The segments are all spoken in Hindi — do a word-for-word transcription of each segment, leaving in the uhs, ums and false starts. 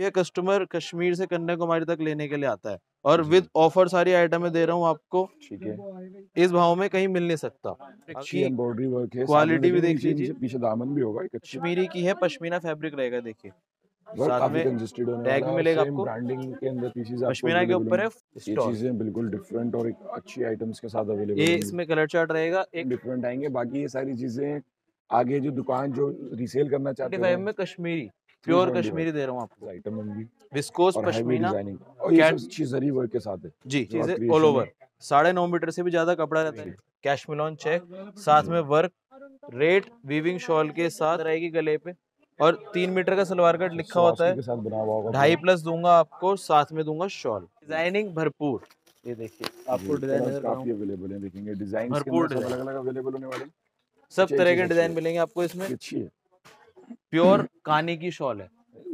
ये कस्टमर कश्मीर से कन्याकुमारी तक लेने के लिए आता है और विद ऑफर सारी आइटमें दे रहा हूँ आपको, ठीक है, इस भाव में कहीं मिल नहीं सकता। अच्छी एम्ब्रॉयडरी वर्क है, क्वालिटी भी देख लीजिए, पीछे दामन भी होगा, कश्मीरी की है, पश्मीना फैब्रिक रहेगा, देखिए साथ में टैग मिलेगा आपको, ब्रांडिंग के अंदर पीसेस पश्मीना के ऊपर है, ये चीजें बिल्कुल डिफरेंट और एक अच्छी आइटम्स के साथ अवेलेबल है। ये इसमें कलर चार्ट रहेगा, एक डिफरेंट आएंगे, बाकी ये सारी चीजें आगे जो दुकान जो रीसेल करना चाहते हैं में कश्मीरी प्योर कश्मीरी दे रहा हूँ आपको, आइटम विस्कोस पश्मीना और ये अच्छी जरी वर्क के साथ है जी, चीजें ऑल ओवर साढ़े नौ मीटर से भी ज्यादा कपड़ा रहता है, कैश मिलॉन चेक साथ में वर्क, रेट वीविंग शॉल के साथ रहेगी गले पे, और तीन मीटर का सलवार कट लिखा होता है, ढाई प्लस दूंगा आपको, साथ में दूंगा शॉल, डिजाइनिंग भरपूर। ये देखिए आपको डिजाइन काफी अवेलेबल है, देखेंगे डिजाइन भरपूर अलग-अलग अवेलेबल होने वाले, सब तरह के डिजाइन मिलेंगे आपको इसमें। प्योर कानी की शॉल है,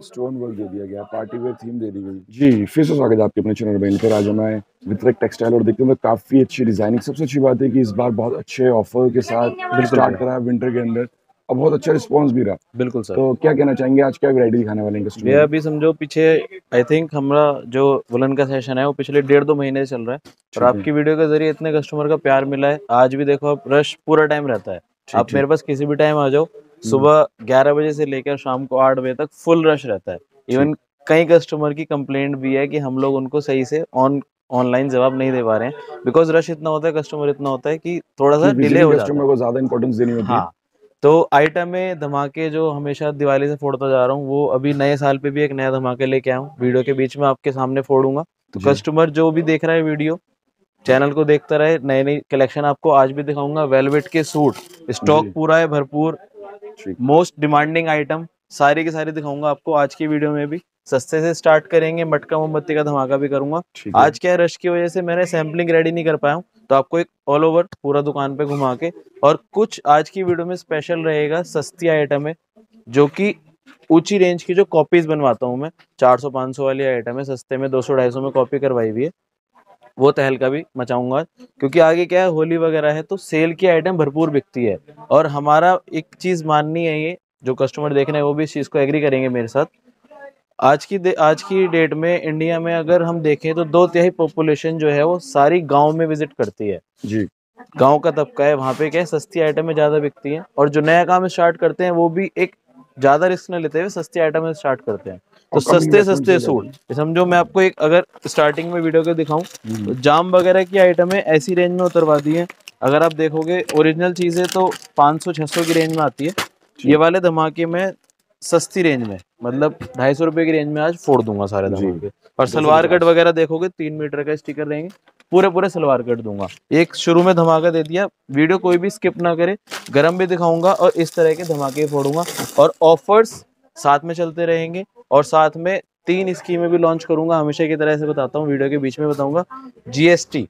स्टोन वर्क दे दिया गया, पार्टी वेयर थीम दे दी गई जी। फिर से स्वागत है आपके अपने चैनल बेल पर, आज मैं वितरक टेक्सटाइल और देखते हैं काफी अच्छी डिजाइनिंग। सबसे अच्छी बात है कि इस बार बहुत अच्छे ऑफर के साथ स्टार्ट करा है विंटर के अंदर, अब बहुत अच्छा रिस्पांस भी रहा। बिल्कुल सर, तो क्या कहना चाहेंगे आज क्या वैरायटी दिखाने वाले हैं कस्टमर? ये अभी समझो पीछे आई थिंक हमारा जो वुलन का सेशन है वो पिछले डेढ़ दो महीने से चल रहा है और आपकी वीडियो के जरिए इतने कस्टमर का प्यार मिला है। आज भी देखो आप रश पूरा टाइम रहता है, आप मेरे पास किसी भी टाइम आ जाओ, सुबह ग्यारह बजे से लेकर शाम को आठ बजे तक फुल रश रहता है। इवन कई कस्टमर की कंप्लेंट भी है कि हम लोग उनको सही से ऑन ऑनलाइन जवाब नहीं दे पा रहे हैं, बिकॉज रश इतना होता है, कस्टमर इतना होता है कि थोड़ा सा डिले हो जाता है। तो आइटम में धमाके जो हमेशा दिवाली से फोड़ता जा रहा हूँ, वो अभी नए साल पे भी एक नया धमाके लेके आया हूँ, वीडियो के बीच में आपके सामने फोड़ूंगा। तो कस्टमर जो भी देख रहा है वीडियो, चैनल को देखता रहे, नई नई कलेक्शन आपको आज भी दिखाऊंगा। वेलवेट के सूट स्टॉक पूरा है भरपूर, मोस्ट डिमांडिंग आइटम सारी की सारी दिखाऊंगा आपको आज की वीडियो में। भी सस्ते से स्टार्ट करेंगे, मटका मोमबत्ती का धमाका भी करूंगा। आज क्या है, रश की वजह से मैंने सैम्पलिंग रेडी नहीं कर पाया हूँ, तो आपको एक ऑल ओवर पूरा दुकान पे घुमा के, और कुछ आज की वीडियो में स्पेशल रहेगा, सस्ती आइटम है जो कि ऊंची रेंज की जो कॉपीज बनवाता हूँ मैं, चार सौ पाँच सौ वाली आइटम है, सस्ते में दो सौ ढाई सौ में कॉपी करवाई हुई है, वो तहलका भी मचाऊंगा। क्योंकि आगे क्या है, होली वगैरह है तो सेल की आइटम भरपूर बिकती है, और हमारा एक चीज माननी है, ये जो कस्टमर देख रहे हैं वो भी इस चीज को एग्री करेंगे मेरे साथ, आज की आज की डेट में इंडिया में अगर हम देखें तो दो तिहाई पॉपुलेशन जो है वो सारी गांव में विजिट करती है जी, गांव का तबका है, वहाँ पे क्या है सस्ती आइटमें ज्यादा बिकती हैं, और जो नया काम स्टार्ट करते हैं वो भी एक ज्यादा रिस्क न लेते हुए सस्ती आइटमें स्टार्ट करते हैं। तो सस्ते सस्ते सूट समझो, मैं आपको एक अगर स्टार्टिंग में वीडियो के दिखाऊं तो जाम वगैरह की आइटमें ऐसी रेंज में उतरवा दी है, अगर आप देखोगे ओरिजिनल चीजें तो पाँच सौ छह सौ की रेंज में आती है, ये वाले धमाके में सस्ती रेंज में मतलब ढाई सौ रुपए की रेंज में आज फोड़ दूंगा सारे धमाके। और सलवार कट वगैरह देखोगे तीन मीटर का स्टिकर रहेंगे, पूरे पूरे सलवार कट दूंगा। एक शुरू में धमाका दे दिया, वीडियो कोई भी स्किप ना करे, गरम भी दिखाऊंगा और इस तरह के धमाके फोड़ूंगा, और ऑफर्स साथ में चलते रहेंगे, और साथ में तीन स्कीमें भी लॉन्च करूंगा। हमेशा की तरह से बताता हूँ, वीडियो के बीच में बताऊंगा। जीएसटी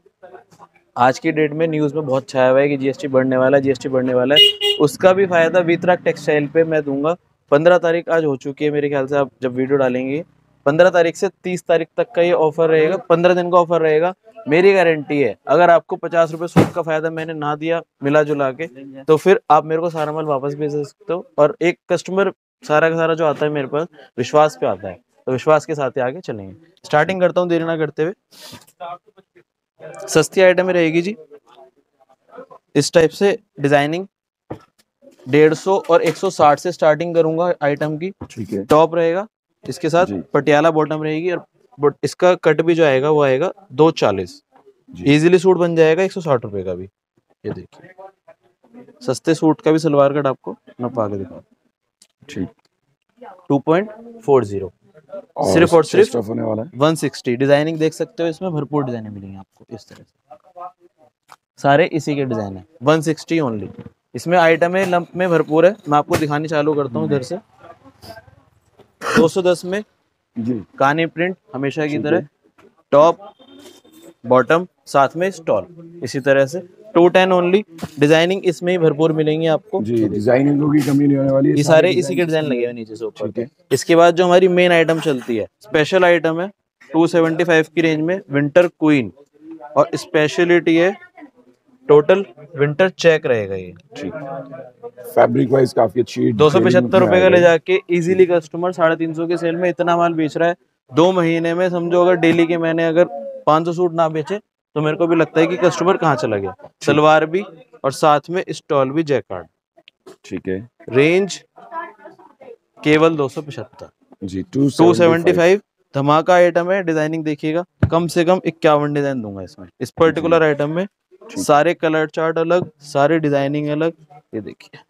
आज की डेट में न्यूज़ में बहुत छाया हुआ है कि जीएसटी बढ़ने वाला है, जीएसटी बढ़ने वाला है, उसका भी फायदा वितरक टेक्सटाइल पे मैं दूंगा। पंद्रह तारीख आज हो चुकी है मेरे ख्याल से, आप जब वीडियो डालेंगे पंद्रह तारीख से तीस तारीख तक का ये ऑफर रहेगा, पंद्रह दिन का ऑफर रहेगा। मेरी गारंटी है अगर आपको पचास रुपये सूट का फायदा मैंने ना दिया मिला जुला के, तो फिर आप मेरे को सारा माल वापस भेज सकते हो। और एक कस्टमर सारा का सारा जो आता है मेरे पास विश्वास पे आता है, तो विश्वास के साथ ही आगे चलेंगे। स्टार्टिंग करता हूँ देरी ना करते हुए, सस्ती आइटम रहेगी जी इस टाइप से डिजाइनिंग, डेढ़ सौ और एक सौ साठ से स्टार्टिंग करूंगा आइटम की। ठीक है, टॉप रहेगा इसके साथ, पटियाला बॉटम रहेगी, और इसका कट भी जो आएगा वो आएगा दो चालीस, इजिली सूट बन जाएगा एक सौ साठ रुपए का भी। ये देखिए सस्ते सूट का भी सलवार कट आपको नपा के दिखाओ, ठीक टू पॉइंट फोर जीरो, सिर्फ और सिर्फ होने वाला है वन सिक्सटी। डिजाइनिंग देख सकते हो, इसमें भरपूर डिजाइनें मिलेंगी आपको इस तरह से, सारे इसी के डिजाइन है, वन सिक्सटी ओनली। इसमें आइटम है लंप में भरपूर है, मैं आपको दिखाने चालू करता हूँ इधर से। दो सौ दस में जी काने प्रिंट हमेशा की तरह, टॉप बॉटम साथ में स्टॉल इसी तरह से, टू टेन ओनली। डिजाइनिंग इसमें ही भरपूर मिलेंगी आपको जी, डिजाइनिंग की कमी नहीं होने वाली है, ये सारे इसी के डिजाइन लगे हुए नीचे से ऊपर के। इसके बाद जो हमारी मेन आइटम चलती है, स्पेशल आइटम है टू सेवेंटी फाइव की रेंज में विंटर क्वीन, और स्पेशलिटी है टोटल विंटर चेक रहेगा ये। ठीक, फैब्रिक वाइज काफी अच्छी। दो सौ पचहत्तर रुपए का ले जाके इजीली कस्टमर साढ़े तीन सौ के सेल में इतना माल बेच रहा है। दो महीने में समझो अगर डेली के मैंने अगर पाँच सौ सूट ना बेचे तो मेरे को भी लगता है कि कस्टमर कहाँ चला गया। सलवार भी और साथ में स्टॉल भी जैकार्ड। ठीक है, रेंज केवल दो सौ पचहत्तर। जी टू सेवेंटी फाइव। धमाका आइटम है, डिजाइनिंग देखिएगा, कम से कम इक्यावन डिजाइन दूंगा इसमें, इस पर्टिकुलर आइटम में। सारे कलर चार्ट अलग, सारे डिजाइनिंग अलग। ये देखिए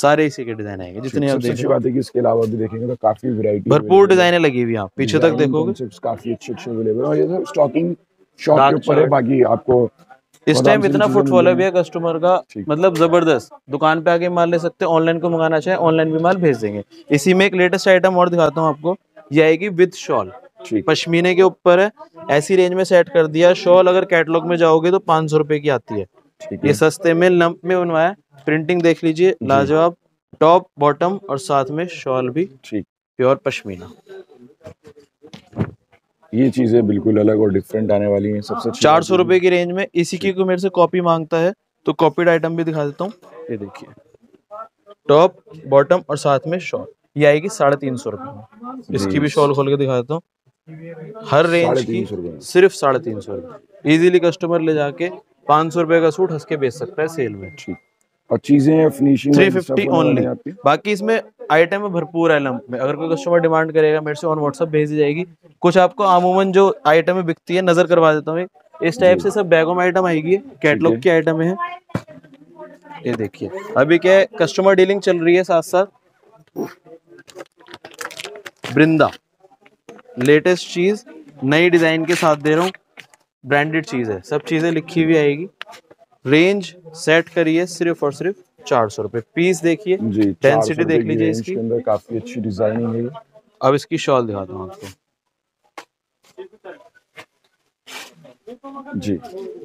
सारे इसी के डिजाइन आएंगे जितने आप देख रहे हैं। इसके अलावा भी देखेंगे तो काफी वैरायटी, भरपूर डिजाइनें लगी हुई हैं। आप पीछे तक देखोगे काफी अच्छे अच्छे अवेलेबल। और ये सब स्टॉकिंग शॉप के ऊपर है। बाकी आपको इस टाइम इतना फुटफॉल भी है कस्टमर का, मतलब जबरदस्त। दुकान पे आके माल ले सकते हैं, ऑनलाइन को मंगाना चाहे ऑनलाइन भी माल भेज देंगे। इसी में एक लेटेस्ट आइटम और दिखाता हूँ आपको, ये आएगी विद शॉल, पश्मीने के ऊपर है। ऐसी रेंज में सेट कर दिया। शॉल अगर कैटलॉग में जाओगे तो पाँच सौ रुपए की आती है। ये सस्ते में लंप में बनवाया, प्रिंटिंग देख लीजिए लाजवाब। टॉप बॉटम और साथ में शॉल भी, ठीक प्योर पश्मीना। ये चीजें बिल्कुल अलग और डिफरेंट आने वाली हैं। सबसे चार सौ रुपए की रेंज में। इसी की मेरे से कॉपी मांगता है तो कॉपीड आइटम भी दिखा देता हूँ। ये देखिए टॉप बॉटम और साथ में शॉल, ये आएगी साढ़े तीन सौ रुपये। इसकी भी शॉल खोल के दिखा देता हूँ। हर रेंज की सिर्फ साढ़े तीन सौ रुपये। इजिली कस्टमर ले जाके पाँच सौ रुपए का सूट हंस के बेच सकता है सेल में। ठीक, और चीजें फिनिशिंग तीन सौ पचास ओनली। बाकी इसमें आइटम भरपूर है लंप में। अगर कोई कस्टमर डिमांड करेगा मेरे से ऑन व्हाट्सएप भेज दी जाएगी। कुछ आपको आमूमन जो आइटम बिकती है नजर करवा देता हूँ। इस टाइप से सब बैगों में आइटम आएगी, कैटलॉग की आइटम है। ये देखिए अभी क्या है, कस्टमर डीलिंग चल रही है साथ साथ। वृंदा लेटेस्ट चीज नई डिजाइन के साथ दे रहा हूँ, ब्रांडेड चीज है, सब चीजें लिखी हुई आएगी। रेंज सेट करिए सिर्फ और सिर्फ चार सौ रुपए। पीस देखिए, डेंसिटी देख लीजिए इसकी, अंदर काफी अच्छी डिजाइनिंग है। अब इसकी शॉल दिखाता हूँ आपको। जी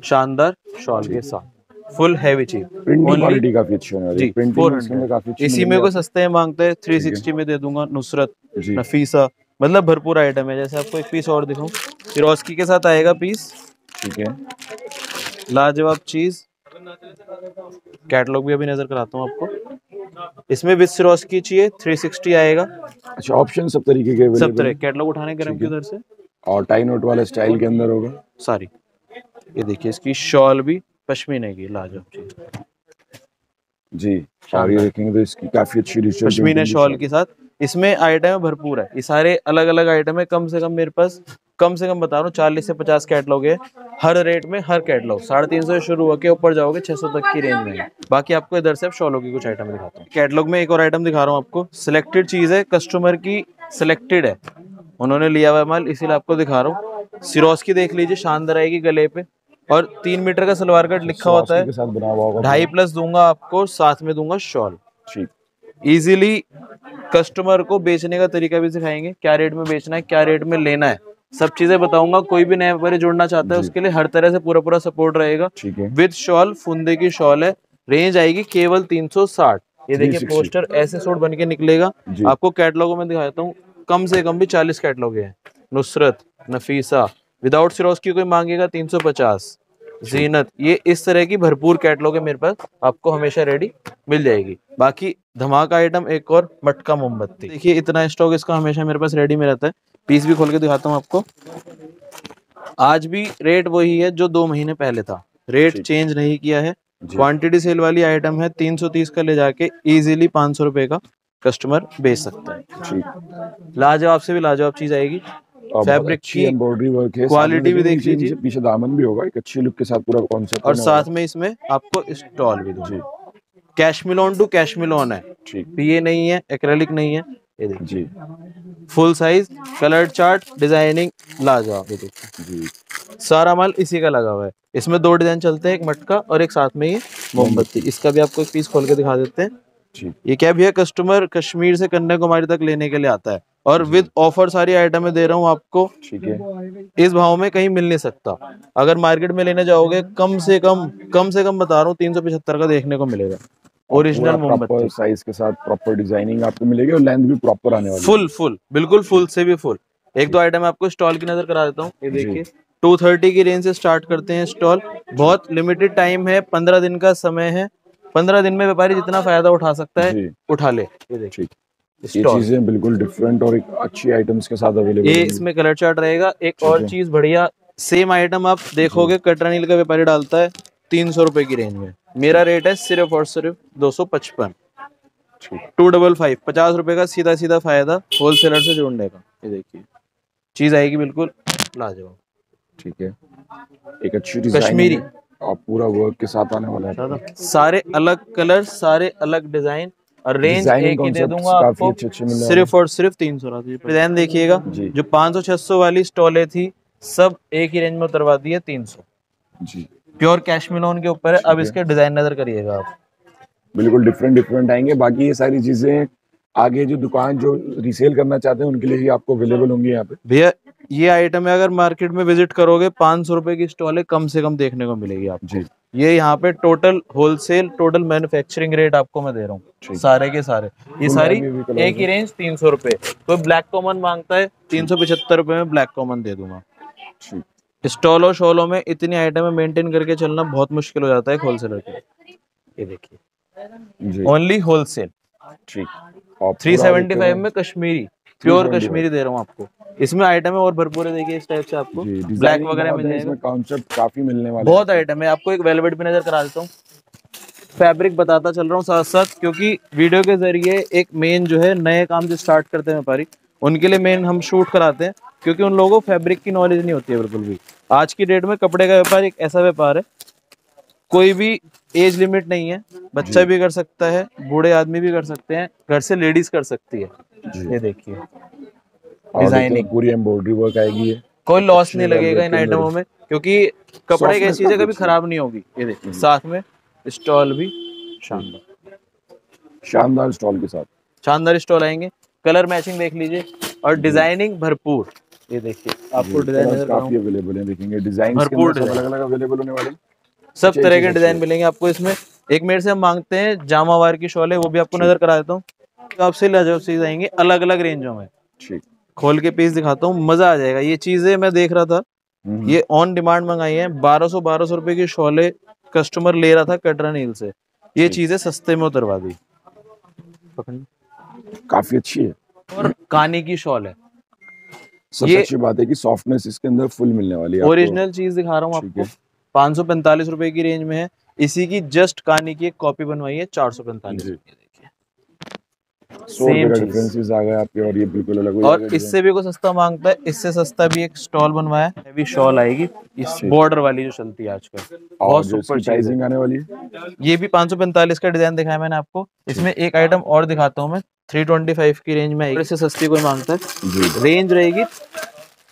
शानदार शॉल के साथ फुल हैवी चीज, क्वालिटी काफी अच्छी है। जी फोर हंड्रेड। इसी में कोई सस्ते में मांगता है थ्री सिक्सटी में दे दूंगा। नुसरत, नफीसा, मतलब भरपूर आइटम है। जैसे आपको एक पीस और दिखाऊं, फिरोस्की के साथ आएगा पीस। ठीक है, लाजवाब चीज। कैटलॉग भी अभी नजर कराता हूं आपको। इसमें विद फिरोस्की चाहिए थ्री सिक्सटी आएगा। अच्छा, ऑप्शन सब तरीके के, सब तरह कैटलॉग उठाने के रंग उधर से, और टाई नोट वाला स्टाइल के अंदर होगा सारी। ये देखिए इसकी शॉल भी पश्मीने की, लाजवाब चीज। जी देखेंगे तो इसकी काफी अच्छी पश्मीना शॉल के साथ। इसमें आइटम भरपूर है, ये सारे अलग अलग आइटम है। कम से कम मेरे पास, कम से कम बता रहा हूँ, चालीस से पचास कैटलॉग है। हर रेट में हर कैटलॉग साढ़े तीन सौ से शुरू होकर ऊपर जाओगे छह सौ तक की रेंज में। बाकी आपको इधर से शॉलों की कुछ आइटम दिखाता हूँ। कैटलॉग में एक और आइटम दिखा रहा हूँ आपको, सिलेक्टेड चीज है, कस्टमर की सिलेक्टेड है, उन्होंने लिया हुआ माल, इसीलिए आपको दिखा रहा हूँ। सिरोस्की देख लीजिए, शानदार आएगी गले पे। और तीन मीटर का सलवार कट लिखा होता है। ढाई प्लस दूंगा आपको, साथ में दूंगा शॉल। इजीली कस्टमर को बेचने का तरीका भी सिखाएंगे, क्या रेट में बेचना है, क्या रेट में लेना है, सब चीजें बताऊंगा। कोई भी नया व्यापारी जुड़ना चाहता है उसके लिए हर तरह से पूरा पूरा सपोर्ट रहेगा। विद शॉल फुंदे की शॉल है, रेंज आएगी केवल तीन सौ साठ। ये देखिए पोस्टर ऐसे सूट बन के निकलेगा। आपको कैटलॉगों में दिखाता हूँ, कम से कम भी चालीस कैटलॉग है। नुसरत, नफीसा, विदाउट सिरोस्की कोई मांगेगा तीन सौ पचास। जीनत, ये इस तरह की भरपूर कैटलॉग है मेरे पास, आपको हमेशा रेडी मिल जाएगी। बाकी धमाका आइटम एक और, मटका मोमबत्ती। देखिए इतना स्टॉक इसका हमेशा मेरे पास रेडी में रहता है। पीस भी खोल के दिखाता हूँ आपको। आज भी रेट वही है जो दो महीने पहले था, रेट चेंज नहीं किया है। क्वांटिटी सेल वाली आइटम है, तीन सौ तीस का ले जाके इजिली पाँच सौ रुपए का कस्टमर बेच सकता है। लाजवाब से भी लाजवाब चीज आएगी। फैब्रिक की एम्ब्रॉयडरी वर्क है, क्वालिटी भी देख लीजिए। पीछे दामन भी होगा, एक अच्छी लुक के साथ पूरा कॉन्सेप्ट। और साथ में इसमें आपको स्टॉल भी दूंगा। कैशमिलोन टू कैशमिलोन है, ये नहीं है एक्रेलिक नहीं है। ये देखिए full size, colour chart, designing लाजवाब। ये देखिए सारा माल इसी का लगा हुआ है। इसमें दो डिजाइन चलते हैं, एक मटका और एक साथ में ये मोमबत्ती। इसका भी आपको एक पीस खोल के दिखा देते हैं। ये क्या भी है, कस्टमर कश्मीर से कन्याकुमारी तक लेने के लिए आता है। और विद ऑफर सारी आइटमें दे रहा हूँ आपको। ठीक है, इस भाव में कहीं मिल नहीं सकता। अगर मार्केट में लेने जाओगे कम से कम कम से कम बता रहा हूँ तीन सौ पचहत्तर का देखने को मिलेगा। ओरिजिनल मोमबत्ती साइज के साथ प्रॉपर डिजाइनिंग आपको मिलेगी, और लेंथ भी प्रॉपर आने वाली है। फुल फुल, बिल्कुल फुल से भी फुल। एक दो आइटम आपको स्टॉल की नजर करा देता हूँ। ये देखिए दो सौ तीस की रेंज से स्टार्ट करते हैं स्टॉल। बहुत लिमिटेड टाइम है, पंद्रह दिन का समय है। पंद्रह दिन में व्यापारी जितना फायदा उठा सकता है उठा ले। ये चीजें बिल्कुल डिफरेंट और एक अच्छी आइटम्स के साथ अवेलेबल है। ये इसमें कलर चार्ट रहेगा। एक और चीज बढ़िया, सेम आइटम आप देखोगे कटरा नील का व्यापारी डालता है तीन सौ रुपए की रेंज में। मेरा रेट है सिर्फ और सिर्फ दो सौ पचपन, टू डबल फाइव। पचास रुपए का सीधा सीधा फायदा होलसेलर से जोड़ने का। ये देखिए चीज आएगी बिल्कुल लाजवाब। ठीक है, एक अच्छी कश्मीरी आप पूरा वर्क के साथ आने वाला है। सारे अलग कलर, सारे अलग डिजाइन और रेंज एक ही दे दूंगा आपको सिर्फ और सिर्फ तीन सौ। डिजाइन देखिएगा, जो पाँच सौ छह सौ वाली स्टॉलें थी सब एक ही रेंज में उतरवा दी है तीन सौ। जी, प्योर कैशमीलोन के ऊपर है। अब इसके डिजाइन नजर करिएगा आप, बिल्कुल डिफरेंट डिफरेंट आएंगे। बाकी ये सारी चीजें आगे जो दुकान जो रीसेल करना चाहते हैं उनके लिए ही आपको अवेलेबल होंगी यहाँ पे। भैया ये आइटम है, अगर मार्केट में विजिट करोगे पाँच सौ रुपए की स्टॉलें कम से कम देखने को मिलेगी आपको। ये यहाँ पे total wholesale, total manufacturing rate आपको मैं दे रहा हूँ सारे के सारे। ये सारी एक ही रेंज तीन सौ रुपए। कोई ब्लैक कॉमन मांगता है तीन सौ पिछहत्तर रुपए में ब्लैक कॉमन दे दूंगा। स्टॉल और शॉलों में इतनी आइटम मेंटेन करके चलना बहुत मुश्किल हो जाता है एक होलसेलर के। ये देखिए only wholesale three seventy five में कश्मीरी, प्योर कश्मीरी दे रहा हूँ आपको। इसमें आइटम है और भरपूर है। देखिए इस टाइप से आपको ब्लैक वगैरह मिल जाएगा। कॉन्सेप्ट काफी मिलने वाला है, बहुत आइटम है। आपको एक वेलवेट भी नजर करा देता हूँ, फैब्रिक बताता चल रहा हूँ साथ साथ, क्योंकि वीडियो के जरिए एक मेन जो है नए काम जो स्टार्ट करते हैं व्यापारी उनके लिए मेन हम शूट कराते हैं, क्योंकि उन लोगों को फैब्रिक की नॉलेज नहीं होती है बिल्कुल भी। आज की डेट में कपड़े का व्यापार एक ऐसा व्यापार है, कोई भी एज लिमिट नहीं है। बच्चा भी कर सकता है, बूढ़े आदमी भी कर सकते हैं, घर से लेडीज कर सकती है। ये देखिए डिजाइनिंग पूरी एम्ब्रॉयडरी वर्क आएगी। कोई लॉस नहीं लगेगा इन आइटमों में, क्योंकि कपड़े की चीजें कभी खराब नहीं होगी। ये देखिए साथ में स्टॉल भी शानदार, शानदार स्टॉल के साथ शानदार स्टॉल आएंगे। कलर मैचिंग देख लीजिए और डिजाइनिंग भरपूर। ये देखिए आपको डिजाइन काफी अवेलेबल है, देखेंगे डिजाइन भरपूर अलग-अलग अवेलेबल होने वाले, सब तरह के डिजाइन मिलेंगे आपको इसमें। एक मेरे से हम मांगते हैं जामावार की शॉल है, वो भी आपको नजर करा देता हूँ। तो आपसे लाजवाब चीज आएंगे अलग अलग रेंजों में। ठीक, खोल के पीस दिखाता हूँ, मजा आ जाएगा। ये चीजें मैं देख रहा था, ये ऑन डिमांड मंगाई है। बारह सौ बारह सौ रुपए की शॉले कस्टमर ले रहा था कटरा नील से, ये चीजें सस्ते में उतरवा दी। काफी अच्छी है और कानी की शॉल है। सबसे अच्छी बात है कि सॉफ्टनेस इसके अंदर फुल मिलने वाली है। ओरिजिनल चीज दिखा रहा हूँ आपको, पाँच सौ पैंतालीस रुपए की रेंज में है। इसी की जस्ट कानी की एक कॉपी बनवाई है चार सौ पैंतालीस। डिफरेंसेस आ गए आपके, और ये बिल्कुल अलग। और इससे भी कोई सस्ता मांगता है, इससे सस्ता भी एक स्टॉल बनवाया है, भी शॉल आएगी इस बॉर्डर वाली जो चलती है आजकल, बहुत सुपर प्राइसिंग आने वाली है। ये भी पाँच सौ पैंतालीस का डिजाइन दिखाया मैंने आपको। इसमें एक आइटम और दिखाता हूँ मैं, तीन सौ पच्चीस की रेंज में आएगी। इससे सस्ती कोई मांगता है, रेंज रहेगी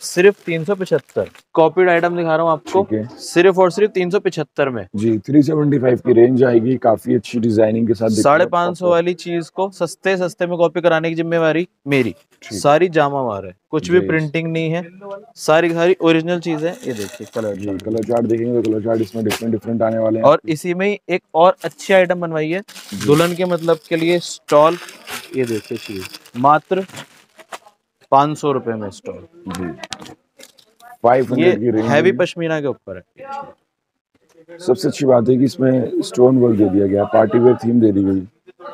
सिर्फ तीन सौ पचहत्तर। कॉपीड आइटम दिखा रहा हूँ आपको सिर्फ और सिर्फ तीन सौ पचहत्तर में। जी, तीन सौ पचहत्तर की रेंज आएगी, काफी अच्छी डिजाइनिंग के साथ। साढ़े पाँच सौ वाली चीज को सस्ते सस्ते में कॉपी कराने की जिम्मेवारी मेरी। सारी जामावार है, कुछ भी प्रिंटिंग नहीं है, सारी सारी ओरिजिनल चीज है। ये देखिए कलर कलर चार्ट देखेंगे, कलर चार्ट इसमें डिफरेंट डिफरेंट आने वाले हैं। और इसी में ही एक और अच्छी आइटम बनवाई है दुल्हन के मतलब के लिए स्टॉल। ये देखिए चीज मात्र पाँच सौ रुपए में स्टॉल। जी, ये हैवी पश्मीना के ऊपर है। सबसे अच्छी बात है कि इसमें स्टोन वर्क दे दिया गया, पार्टी वेयर थीम दे दी गई,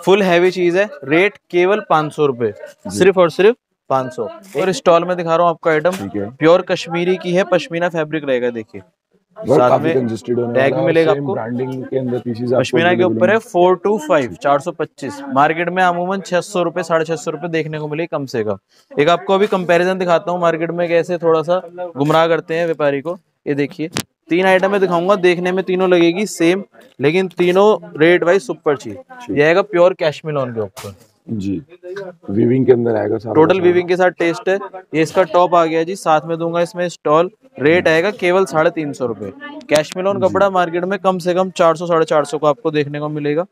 फुल हैवी चीज है। रेट केवल पाँच सौ रुपए, सिर्फ और सिर्फ पाँच सौ। और स्टॉल में दिखा रहा हूँ आपको आइटम, प्योर कश्मीरी की है, पश्मीना फैब्रिक रहेगा। देखिए साथ में टैग मिलेगा आपको, ब्रांडिंग के अंदर पीसेस पश्मीना के ऊपर है। फोर टू फाइव, चार सौ पच्चीस। मार्केट में अमूमन छह सौ रुपए साढ़े छह सौ रुपए देखने को मिले कम से कम। एक आपको अभी कंपैरिजन दिखाता हूँ, मार्केट में कैसे थोड़ा सा गुमराह करते हैं व्यापारी को। ये देखिए तीन आइटमें दिखाऊंगा, देखने में तीनों लगेगी सेम, लेकिन तीनों रेट वाइज सुपर चीज। ये आएगा प्योर कैशमीलोन के ऊपर। जी, वीविंग के अंदर आएगा सारा, टोटल वीविंग के साथ टेस्ट है। ये इसका टॉप आ गया जी, साथ में दूंगा इसमें स्टॉल। रेट आएगा केवल साढ़े तीन सौ रुपए। कैशमीलोन कपड़ा मार्केट में कम से कम चार सौ साढ़े चार सौ को आपको देखने को मिलेगा।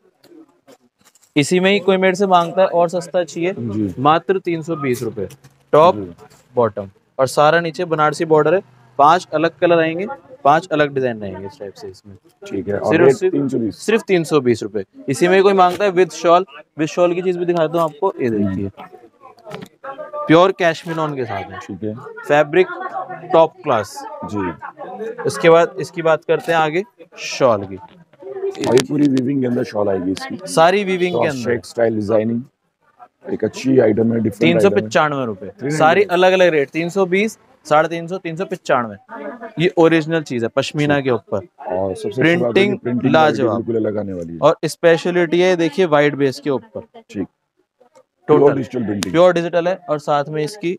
इसी में ही कोई मेरे से मांगता है और सस्ता चाहिए, मात्र तीन सौ बीस रुपए। टॉप बॉटम और सारा नीचे बनारसी बॉर्डर है। पांच अलग कलर आएंगे, पांच अलग डिजाइन रहेंगे इस टाइप से इसमें। ठीक है, और सिर्फ सिर्फ तीन सौ बीस रुपए। इसी में कोई मांगता है विद शॉल, विद शॉल की चीज भी दिखाता हूँ आपको। ये देखिए प्योर कैशमीलोन के साथ है, फैब्रिक टॉप क्लास। जी, इसके बाद इसकी बात करते हैं आगे शॉल की। ये पूरी वीविंग के अंदर शॉल आएगी इसकी, सारी वीविंग के अंदर शेक स्टाइल डिजाइनिंग, एक अच्छी आइटम है। तीन सौ पचानवे रुपए, सारी अलग अलग रेट, तीन सौ बीस, साढ़े तीन सौ, तीन सौ पचानवे। ये ओरिजिनल चीज है पश्मीना के ऊपर और प्रिंटिंग लाजवाब लगाने वाली है। और स्पेशलिटी है देखिए वाइट बेस के ऊपर, ठीक, टोटल प्योर डिजिटल है। और साथ में इसकी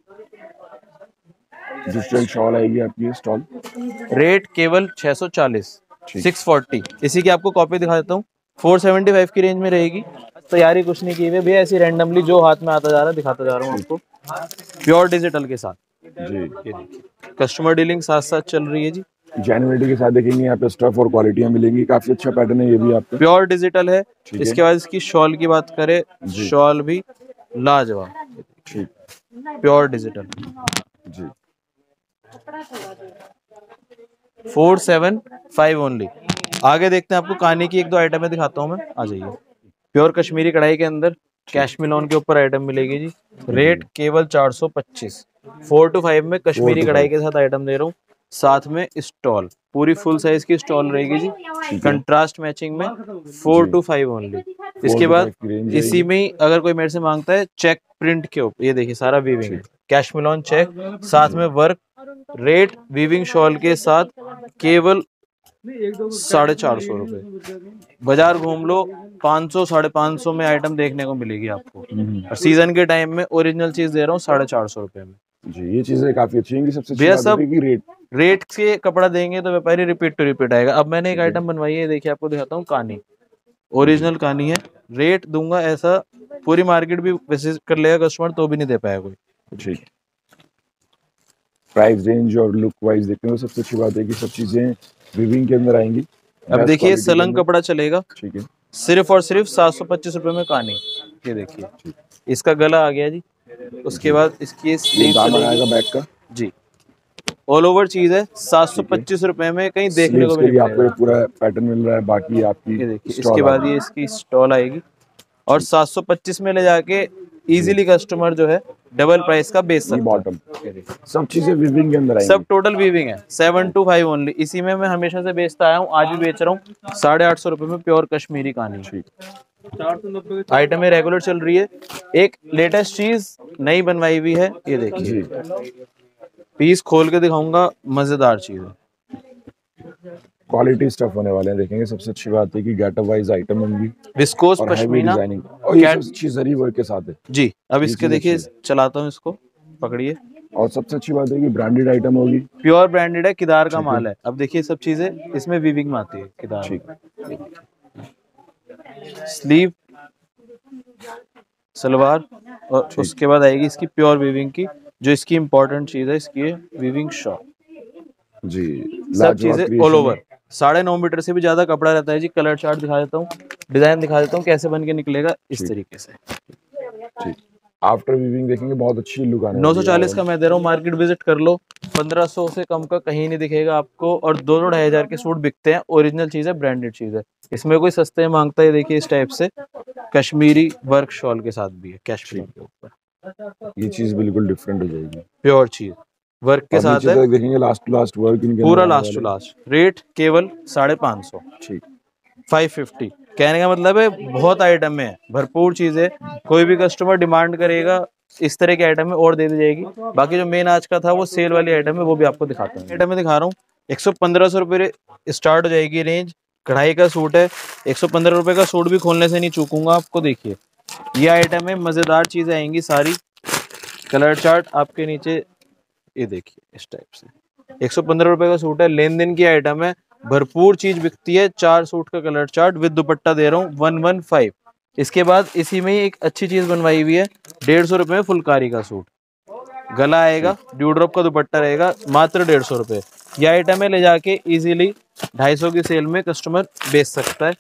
डिजिटल शॉल आएगी आपकी स्टॉल, रेट केवल छह सौ चालीस, सिक्स फोर्टी। इसी की आपको कॉपी दिखा देता हूँ, फोर सेवेंटी फाइव की रेंज में रहेगी। तैयारी कुछ नहीं की हुई भैया, ऐसी रैंडमली जो हाथ में आता जा रहा है दिखाता जा रहा हूँ आपको, प्योर डिजिटल के साथ जी। कस्टमर डीलिंग साथ साथ चल रही है जी, जेन्युइनिटी के साथ देखेंगे यहाँ पे स्टफ और क्वालिटियाँ मिलेंगी। काफी अच्छा पैटर्न है ये भी आपका, प्योर डिजिटल है। इसके बाद इसकी शॉल की बात करें, शॉल भी लाजवाब, ठीक, प्योर डिजिटल जी, फोर सेवन फाइव ओनली। आगे देखते हैं आपको कानी की एक दो आइटमें दिखाता हूँ मैं, आ जाइए। प्योर कश्मीरी कढ़ाई के अंदर कैशमिलोन के ऊपर आइटम मिलेगी जी, रेट केवल चार सौ पच्चीस, फोर टू फाइव में कश्मीरी कढ़ाई के साथ आइटम दे रहा हूँ। साथ में स्टॉल, पूरी फुल साइज की स्टॉल रहेगी जी, कंट्रास्ट मैचिंग में, फोर टू फाइव ओनली। इसके बाद इसी में अगर कोई मेरे से मांगता है चेक प्रिंट के ऊपर, ये देखिए सारा वीविंग कैशमिलोन चेक, साथ में वर्क, रेट वीविंग शॉल के साथ केवल साढ़े चार सौ रुपए। बाजार घूम लो, पाँच सौ साढ़े पाँच सौ में आइटम देखने को मिलेगी आपको, और सीजन के टाइम में ओरिजिनल चीज दे रहा हूँ साढ़े चार सौ रुपए में जी। ये चीजें काफी अच्छी हैं, सबसे भैया सब रेट रेट से कपड़ा देंगे तो व्यापारी रिपीट टू रिपीट आएगा। अब मैंने एक आइटम बनवाई है, देखिए आपको दिखाता हूँ, कानी ओरिजिनल कानी है, रेट दूंगा ऐसा पूरी मार्केट भी विजिट कर लेगा कस्टमर तो भी नहीं दे पाया कोई जी। प्राइस रेंज और लुक वाइज देखते हैं, सबसे अच्छी बात है कि सब चीजें वीविंग के अंदर आएंगी। अब देखिए सलंग कपड़ा चलेगा, ठीक है, सिर्फ और सिर्फ सात सौ पच्चीस रुपए में कानी। ये देखिए इसका गला आ गया जी, उसके बाद इसकी स्लीव आएगा बैक का जी, ऑल ओवर चीज है, सात सौ पच्चीस रुपए में कहीं देखने को मिलेगा आपको, पूरा पैटर्न मिल रहा है। बाकी आपकी ये देखिए, इसके बाद ये इसकी स्टॉल आएगी और सात सौ पच्चीस में ले जाके इजीली कस्टमर जो है डबल प्राइस का बेच सकता है। बॉटम सब चीजें वीविंग के अंदर आएंगी, सब टोटल वीविंग है, सेवन टू फाइव ओनली। इसी में मैं हमेशा से बेचता आया हूँ, आज भी बेच रहा हूँ, साढ़े आठ सौ रुपए में प्योर कश्मीरी कानी। आइटमें रेगुलर चल रही है, एक लेटेस्ट चीज नई बनवाई हुई है, ये देखिए पीस खोल के दिखाऊंगा, मजेदार चीज है, क्वालिटी स्टफ होने वाले हैं। देखेंगे सबसे अच्छी बात है कि गेटअप वाइज आइटम होंगी, विस्कोस पश्मीना और ये अच्छी जरी वर्क के साथ है जी। अब इसके देखिए चलाता हूँ, इसको पकड़िए, और सबसे अच्छी बात है कि ब्रांडेड आइटम होगी, प्योर ब्रांडेड है, किदार का माल है। अब देखिए सब चीजें इसमें वीविंग में आती है, किदार स्लीव सलवार, और उसके बाद आएगी इसकी प्योर वीविंग की, जो इसकी इम्पोर्टेंट चीज है, इसकी वीविंग शॉल जी। सब चीजें ऑल ओवर, साढ़े नौ मीटर से भी ज्यादा कपड़ा रहता है जी। कलर चार्ट दिखा देता हूँ, डिजाइन दिखा देता हूँ कैसे बन के निकलेगा, इस तरीके से। आफ्टर वीविंग देखेंगे बहुत अच्छी लुक आने, नौ सौ चालीस का मैं दे रहा हूँ, मार्केट विजिट कर लो, पंद्रह सौ से कम का कहीं नहीं दिखेगा आपको। और दो दो ढाई हजार के सूट बिकते हैं, ओरिजिनल चीज है, ब्रांडेड चीज है, इसमें कोई सस्ते मांगता है। देखिए इस टाइप से कश्मीरी वर्क शॉल के साथ भी है, कश्मीर के ऊपर ये चीज बिल्कुल डिफरेंट हो जाएगी, प्योर चीज वर्क के साथ है। देखेंगे लास्ट टू लास्ट वर्क, पूरा लास्ट टू लास्ट, रेट केवल साढ़े पाँच सौ, ठीक, फाइव फिफ्टी। कहने का मतलब है बहुत आइटम है, भरपूर चीजें, कोई भी कस्टमर डिमांड करेगा इस तरह के आइटम में और दे दी जाएगी। बाकी जो मेन आज का था वो सेल वाली आइटम है, वो भी आपको दिखाता हूँ। आइटम में दिखा रहा हूँ, एक सौ पंद्रह सौ रुपये स्टार्ट हो जाएगी रेंज, कढ़ाई का सूट है, एक सौ पंद्रह रुपये का सूट भी खोलने से नहीं चूकूंगा आपको। देखिए ये आइटम है, मजेदार चीजें आएंगी सारी, कलर चार्ट आपके नीचे, ये देखिए इस टाइप से, एक सौ पंद्रह रुपये का सूट है, लेन देन की आइटम है, भरपूर चीज बिकती है। चार सूट का कलर चार्ट विद दुपट्टा दे रहा हूँ, वन वन फाइव। इसके बाद इसी में ही एक अच्छी चीज बनवाई हुई है, डेढ़ सौ रुपये में फुलकारी का सूट, गला आएगा, ड्यूड्रॉप का दुपट्टा रहेगा, मात्र डेढ़ सौ रुपये। यह आइटम है, ले जाके इजीली ढाई सौ की सेल में कस्टमर बेच सकता है।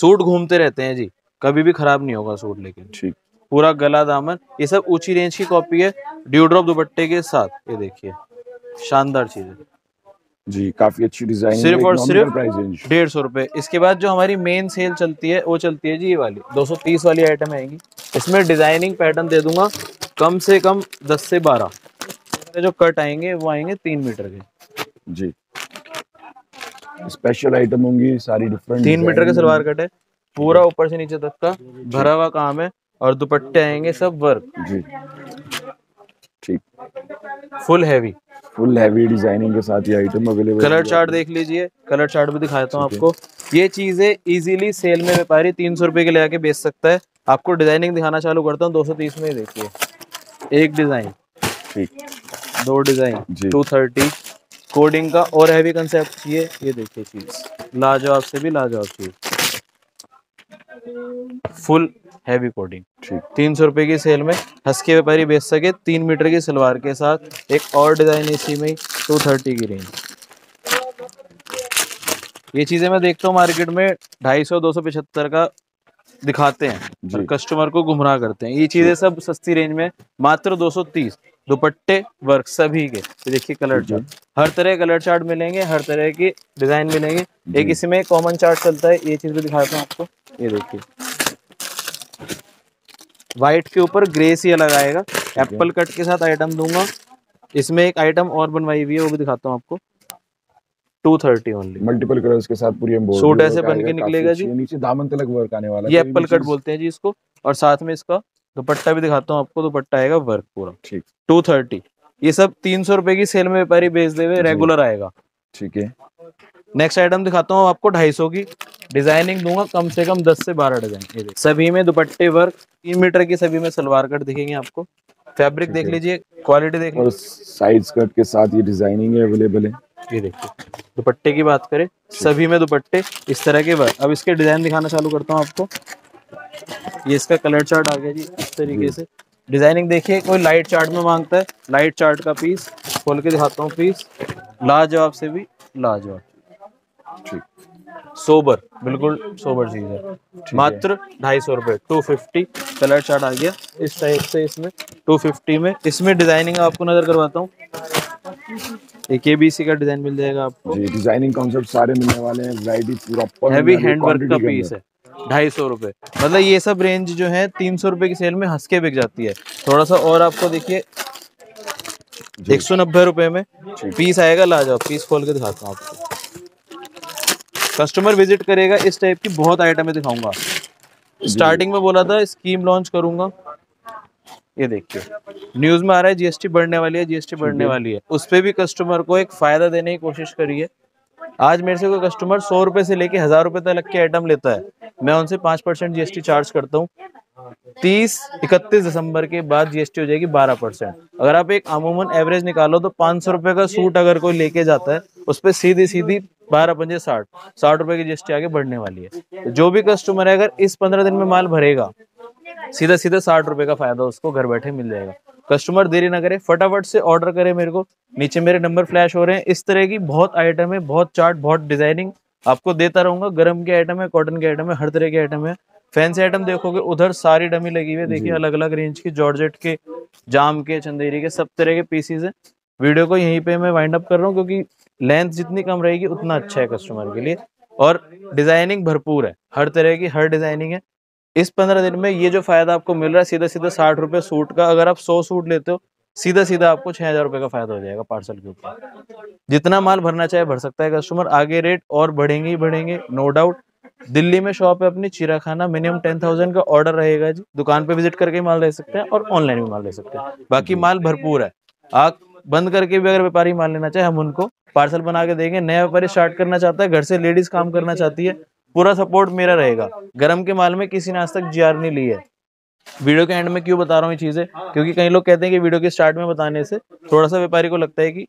सूट घूमते रहते हैं जी, कभी भी खराब नहीं होगा सूट, लेकिन ठीक, पूरा गला दामन, ये सब ऊंची रेंज की कॉपी है, ड्यूड्रॉप दुपट्टे के साथ। ये देखिए शानदार चीज है जी, काफी अच्छी डिजाइन, सिर्फ और सिर्फ डेढ़ सौ रुपए। इसके बाद जो हमारी मेन सेल चलती है वो चलती है जी ये वाली, दो सौ तीस वाली आइटम आएगी। इसमें डिजाइनिंग पैटर्न दे दूंगा कम से कम दस से बारह, जो कट आएंगे वो आएंगे तीन मीटर के। जी स्पेशल आइटम होंगी सारी डिफरेंट। तीन मीटर का सलवार कट है पूरा ऊपर से नीचे तक का भरा हुआ काम है और दुपट्टे आएंगे सब वर्क जी ठीक। Full heavy full heavy designing के साथ ये आइटम अवेलेबल। कलर चार्ट देख लीजिए, कलर चार्ट भी दिखाता हूँ आपको। ये चीजें इजीली सेल में व्यापारी तीन सौ रुपए के ले आके बेच सकता है। आपको डिजाइनिंग दिखाना चालू करता हूँ। दो सौ तीस में देखिए एक डिजाइन ठीक, दो डिजाइन टू थर्टी। कोडिंग का और हैवी कंसेप्ट ये ये देखिए चीज लाजवाब से भी लाजवाब चीज। फुल हैवी कोडिंग ठीक तीन सौ रुपए की सेल में हंसके व्यापारी बेच सके। तीन मीटर की सलवार के साथ एक और डिजाइन इसी में टू थर्टी की रेंज। ये चीजें मैं देखता हूँ मार्केट में ढाई सौ दो सौ पिछहत्तर का दिखाते हैं, कस्टमर को गुमराह करते हैं। ये चीजें सब सस्ती रेंज में मात्र दो सौ तीस। दुपट्टे वर्क सभी के देखिए। कलर चार्ट हर तरह कलर चार्ट मिलेंगे, हर तरह के डिजाइन मिलेंगे। एक इसमें कॉमन चार्ट चलता है, ये चीज भी दिखाता हूँ आपको। ये देखिए व्हाइट के ऊपर ग्रे सिया लगाएगा, एप्पल कट के साथ आइटम दूंगा। इसमें एक आइटम और बनवाई हुई है वो भी दिखाता हूँ आपको। Two thirty only, multiple colours के साथ पूरी एम्बॉस सूट ऐसे बन के निकलेगा जी। नीचे दामन तलक वर्क आने वाला है, ये एप्पल कट बोलते हैं जी इसको। और साथ में इसका दुपट्टा भी दिखाता हूँ आपको। दुपट्टा आएगा वर्क पूरा ठीक टू थर्टी। ये सब तीन सौ रुपए की सेल में व्यापारी बेच दे हुए रेगुलर आएगा ठीक है। नेक्स्ट आइटम दिखाता हूँ आपको ढाई सौ की। डिजाइनिंग दूंगा कम से कम दस से बारह डिजाइन सभी में। दुपट्टे वर्क तीन मीटर की सभी में सलवार कट दिखेंगे आपको। फैब्रिक देख लीजिए, क्वालिटी देख लीजिए, साइज कट के साथ ये डिजाइनिंग अवेलेबल है। ये देखिए दुपट्टे की बात करें सभी में दुपट्टे इस तरह के वर्क। अब इसके डिजाइन दिखाना चालू करता हूँ आपको। ये इसका कलर चार्ट आ गया जी। इस तरीके से डिजाइनिंग देखिए। कोई लाइट चार्ट में मांगता है, लाइट चार्ट का पीस खोल के दिखाता हूँ। पीस लाजवाब से भी लाजवाब ठीक, सोबर बिल्कुल सोबर चीज है। मात्र ढाई सौ रुपए टू फिफ्टी। कलर चार्ट आ गया इस टाइप से। इसमें टू फिफ्टी में इसमें डिजाइनिंग आपको नजर करवाता हूँ। एक एबीसी का डिजाइन मिल जाएगा आपको। डिजाइनिंग कॉन्सेप्ट सारे मिलने वाले हैं, वैरायटी पूरा हैवी हैंडवर्क का पीस है ढाई सौ रुपए। मतलब ये सब रेंज जो है तीन सौ रुपए की सेल में हंस के बिक जाती है। थोड़ा सा और आपको देखिए एक सौ नब्बे रुपए में पीस आएगा लाजवाब। पीस खोल के दिखाता हूँ आपको। कस्टमर विजिट करेगा। इस टाइप की बहुत आइटमें दिखाऊंगा। स्टार्टिंग में बोला था स्कीम लॉन्च करूंगा। ये देखिए न्यूज में आ रहा है जीएसटी बढ़ने वाली है, जीएसटी बढ़ने वाली है। उस पर भी कस्टमर को एक फायदा देने की कोशिश करिए। आज मेरे से कोई कस्टमर सौ रुपए से लेके हजार रुपए तक के आइटम लेता है, मैं उनसे पांच परसेंट जीएसटी चार्ज करता हूँ। तीस इकतीस दिसंबर के बाद जीएसटी हो जाएगी बारह परसेंट। अगर आप एक अमूमन एवरेज निकालो तो पांच सौ रुपए का सूट अगर कोई लेके जाता है उस पर सीधी सीधी बारह पंजे साठ साठ रुपए की जीएसटी आगे बढ़ने वाली है। जो भी कस्टमर है अगर इस पंद्रह दिन में माल भरेगा सीधा सीधा साठ रुपए का फायदा उसको घर बैठे मिल जाएगा। कस्टमर देरी ना करे, फटाफट से ऑर्डर करे मेरे को। नीचे मेरे नंबर फ्लैश हो रहे हैं। इस तरह की बहुत आइटम है, बहुत चार्ट, बहुत डिजाइनिंग आपको देता रहूंगा। गरम के आइटम है, कॉटन के आइटम है, हर तरह के आइटम है। फैंसी आइटम देखोगे उधर सारी डमी लगी हुई है देखिए, अलग अलग रेंज की, जॉर्जेट के, जाम के, चंदेरी के, सब तरह के पीसीज है। वीडियो को यहीं पे मैं वाइंड अप कर रहा हूँ क्योंकि लेंथ जितनी कम रहेगी उतना अच्छा है कस्टमर के लिए। और डिजाइनिंग भरपूर है, हर तरह की हर डिजाइनिंग है। इस पंद्रह दिन में ये जो फायदा आपको मिल रहा है सीधा सीधा साठ रुपए सूट का, अगर आप सौ सूट लेते हो सीधा सीधा आपको छह हजार रुपए का फायदा हो जाएगा पार्सल के ऊपर। जितना माल भरना चाहे भर सकता है कस्टमर। आगे रेट और बढ़ेंगे ही बढ़ेंगे नो डाउट। दिल्ली में शॉप है अपनी चिरा खाना। मिनिमम टेन थाउजेंड का ऑर्डर रहेगा जी। दुकान पे विजिट करके माल ले सकते हैं और ऑनलाइन भी माल ले सकते हैं। बाकी माल भरपूर है। आग बंद करके भी अगर व्यापारी माल लेना चाहे हम उनको पार्सल बना के देंगे। नया व्यापारी स्टार्ट करना चाहता है, घर से लेडीज काम करना चाहती है, पूरा सपोर्ट मेरा रहेगा। गरम के माल में किसी ने आज तक जीआर नहीं ली है। वीडियो के एंड में क्यों बता रहा हूँ ये चीजें, क्योंकि कई लोग कहते हैं कि वीडियो के स्टार्ट में बताने से थोड़ा सा व्यापारी को लगता है कि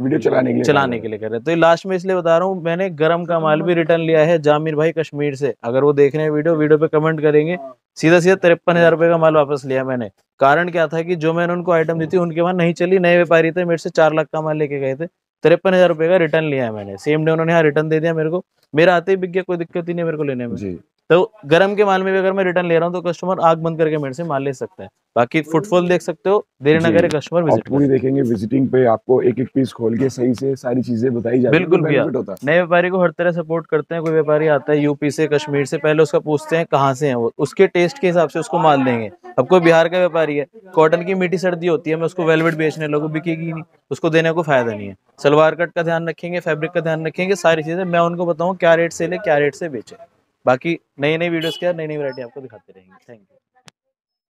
वीडियो चलाने के लिए चलाने के लिए कर रहे हैं। तो ये लास्ट में इसलिए बता रहा हूँ। मैंने गरम का माल भी रिटर्न लिया है। जामिर भाई कश्मीर से अगर वो देख रहे हैं वीडियो, वीडियो पे कमेंट करेंगे। सीधा सीधा तिरपन हजार रुपए का माल वापस लिया मैंने। कारण क्या था कि जो मैंने उनको आइटम दी थी उनके वहां नहीं चली। नए व्यापारी थे, मेरे से चार लाख का माल लेके गए थे। तिरपन हजार रुपए का रिटर्न लिया है मैंने। सेम डे उन्होंने यहाँ रिटर्न दे दिया मेरे को। मेरा आते ही बिक गया, कोई दिक्कत ही नहीं मेरे को लेने में। तो गर्म के माल में भी अगर मैं रिटर्न ले रहा हूँ तो कस्टमर आग बंद करके मेरे से माल ले सकता है। बाकी फुटफॉल देख सकते हो, देर ना करे कस्टमर विजिट पूरी देखेंगे। विजिटिंग पे आपको एक एक पीस खोल के सही से सारी चीजें बताई जाती है। बिल्कुल भैया, नए व्यापारी को हर तरह सपोर्ट करते हैं। कोई व्यापारी आता है यूपी से, कश्मीर से, पहले उसका पूछते हैं कहाँ से है वो, उसके टेस्ट के हिसाब से उसको माल देंगे। अब कोई बिहार का व्यापारी है, कॉटन की मीठी सर्दी होती है, मैं उसको वेलवेट बेचने लगूं, बिकेगी नहीं, उसको देने को फायदा नहीं है। सलवार कट का ध्यान रखेंगे, फैब्रिक का ध्यान रखेंगे, सारी चीजें मैं उनको बताऊँ क्या रेट से ले, क्या रेट से बेचे। बाकी नई नई वीडियोस के नई नई वैरायटी आपको दिखाते रहेंगे। Thank you.